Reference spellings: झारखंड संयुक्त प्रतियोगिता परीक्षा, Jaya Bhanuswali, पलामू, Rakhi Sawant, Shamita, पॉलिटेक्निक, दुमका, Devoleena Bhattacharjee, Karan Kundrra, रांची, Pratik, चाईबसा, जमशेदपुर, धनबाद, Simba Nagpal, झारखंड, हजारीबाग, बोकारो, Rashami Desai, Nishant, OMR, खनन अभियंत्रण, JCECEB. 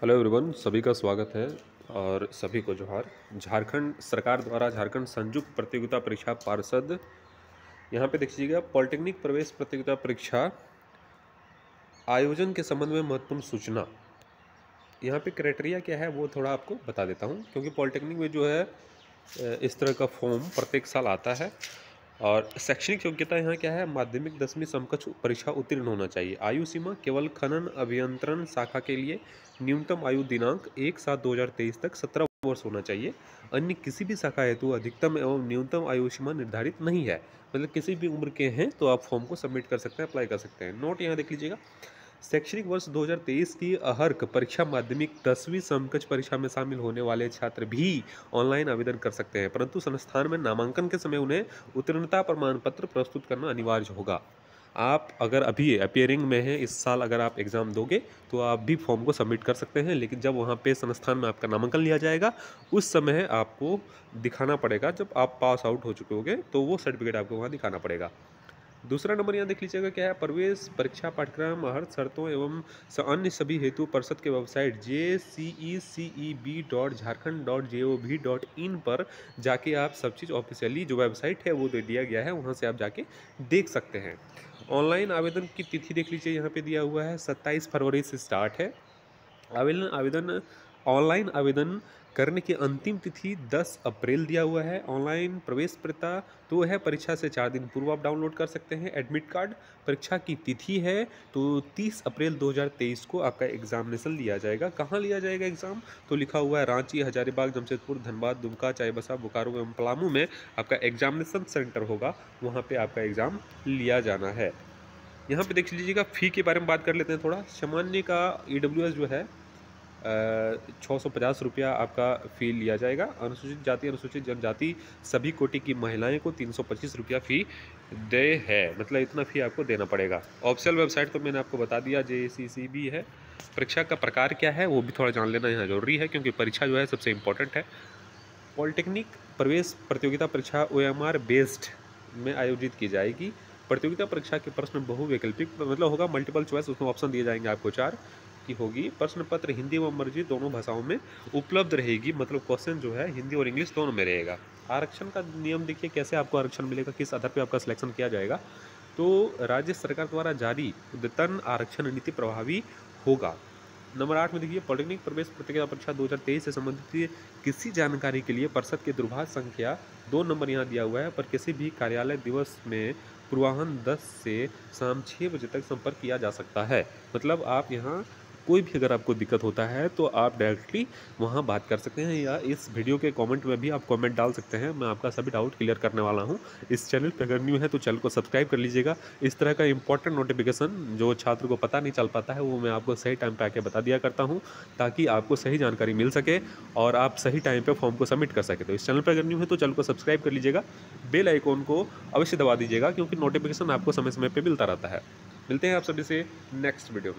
Hello everyone, सभी का स्वागत है और सभी को जोहार। झारखंड सरकार द्वारा झारखंड संयुक्त प्रतियोगिता परीक्षा पार्षद, यहाँ पे देखिएगा, पॉलिटेक्निक प्रवेश प्रतियोगिता परीक्षा आयोजन के संबंध में महत्वपूर्ण सूचना। यहाँ पे क्राइटेरिया क्या है वो थोड़ा आपको बता देता हूँ, क्योंकि पॉलिटेक्निक में जो है इस तरह का फॉर्म प्रत्येक साल आता है। और शैक्षणिक योग्यता यहाँ क्या है, माध्यमिक 10वीं समकक्ष परीक्षा उत्तीर्ण होना चाहिए। आयु सीमा केवल खनन अभियंत्रण शाखा के लिए न्यूनतम आयु दिनांक 1/7/2023 तक 17 वर्ष होना चाहिए। अन्य किसी भी शाखा हेतु अधिकतम एवं न्यूनतम आयु सीमा निर्धारित नहीं है, मतलब किसी भी उम्र के हैं तो आप फॉर्म को सबमिट कर सकते हैं, अप्लाई कर सकते हैं। नोट यहाँ देख लीजिएगा, शैक्षणिक वर्ष 2023 की अर्हक परीक्षा माध्यमिक 10वीं समकक्ष परीक्षा में शामिल होने वाले छात्र भी ऑनलाइन आवेदन कर सकते हैं, परंतु संस्थान में नामांकन के समय उन्हें उत्तीर्णता प्रमाण पत्र प्रस्तुत करना अनिवार्य होगा। आप अगर अभी अपियरिंग में हैं, इस साल अगर आप एग्ज़ाम दोगे तो आप भी फॉर्म को सबमिट कर सकते हैं, लेकिन जब वहाँ पे संस्थान में आपका नामांकन लिया जाएगा उस समय आपको दिखाना पड़ेगा, जब आप पास आउट हो चुके होगे तो वो सर्टिफिकेट आपको वहाँ दिखाना पड़ेगा। दूसरा नंबर यहाँ देख लीजिएगा क्या है, प्रवेश परीक्षा पाठ्यक्रम हर शर्तों एवं अन्य सभी हेतु परिषद के वेबसाइट JCECEB.jharkhand.gov.in पर जाके आप सब चीज़ ऑफिशियली जो वेबसाइट है वो दे दिया गया है, वहाँ से आप जाके देख सकते हैं। ऑनलाइन आवेदन की तिथि देख लीजिए, यहाँ पे दिया हुआ है 27 फरवरी से स्टार्ट है आवेदन। ऑनलाइन आवेदन करने की अंतिम तिथि 10 अप्रैल दिया हुआ है। ऑनलाइन प्रवेश पत्र तो है परीक्षा से 4 दिन पूर्व आप डाउनलोड कर सकते हैं। एडमिट कार्ड परीक्षा की तिथि है तो 30 अप्रैल 2023 को आपका एग्जामिनेशन लिया जाएगा। कहाँ लिया जाएगा एग्ज़ाम, तो लिखा हुआ है रांची, हजारीबाग, जमशेदपुर, धनबाद, दुमका, चाईबसा, बोकारो एवं पलामू में आपका एग्जामिनेशन सेंटर होगा, वहाँ पर आपका एग्ज़ाम लिया जाना है। यहाँ पर देख लीजिएगा, फ़ी के बारे में बात कर लेते हैं थोड़ा। सामान्य का EWS जो है 650 रुपया आपका फ़ी लिया जाएगा। अनुसूचित जाति, अनुसूचित जनजाति, सभी कोटि की महिलाएं को 325 रुपया फ़ी दे है, मतलब इतना फ़ी आपको देना पड़ेगा। ऑफिशियल वेबसाइट तो मैंने आपको बता दिया, JCECEB है। परीक्षा का प्रकार क्या है वो भी थोड़ा जान लेना यहाँ ज़रूरी है, क्योंकि परीक्षा जो है सबसे इम्पोर्टेंट है। पॉलिटेक्निक प्रवेश प्रतियोगिता परीक्षा OMR बेस्ड में आयोजित की जाएगी। प्रतियोगिता परीक्षा के प्रश्न बहुवैकल्पिक मतलब होगा, मल्टीपल चॉइस, उसमें ऑप्शन दिए जाएंगे आपको 4 की होगी। प्रश्न पत्र हिंदी व अंग्रेजी दोनों भाषाओं में उपलब्ध रहेगी, मतलब क्वेश्चन जो है हिंदी और इंग्लिश दोनों में रहेगा। आरक्षण का नियम देखिए, कैसे आपको आरक्षण मिलेगा, किस आधार पर आपका सिलेक्शन किया जाएगा, तो राज्य सरकार द्वारा जारी उद्यतन आरक्षण नीति प्रभावी होगा। नंबर 8 में देखिए, पॉलिटेक्निक प्रवेश प्रतियोगिता परीक्षा 2023 से संबंधित किसी जानकारी के लिए परिषद के दूरभाष संख्या 2 नंबर यहाँ दिया हुआ है पर किसी भी कार्यालय दिवस में पूर्वाहन 10 से शाम 6 बजे तक संपर्क किया जा सकता है। मतलब आप यहाँ कोई भी अगर आपको दिक्कत होता है तो आप डायरेक्टली वहाँ बात कर सकते हैं, या इस वीडियो के कमेंट में भी आप कमेंट डाल सकते हैं। मैं आपका सभी डाउट क्लियर करने वाला हूँ। इस चैनल पर अगर न्यू है तो चैनल को सब्सक्राइब कर लीजिएगा। इस तरह का इंपॉर्टेंट नोटिफिकेशन जो छात्र को पता नहीं चल पाता है वो मैं आपको सही टाइम पर आके बता दिया करता हूँ, ताकि आपको सही जानकारी मिल सके और आप सही टाइम पर फॉर्म को सबमिट कर सके। तो इस चैनल पर अगर न्यू है तो चैनल को सब्सक्राइब कर लीजिएगा, बेल आइकॉन को अवश्य दबा दीजिएगा, क्योंकि नोटिफिकेशन आपको समय समय पर मिलता रहता है। मिलते हैं आप सभी से नेक्स्ट वीडियो में।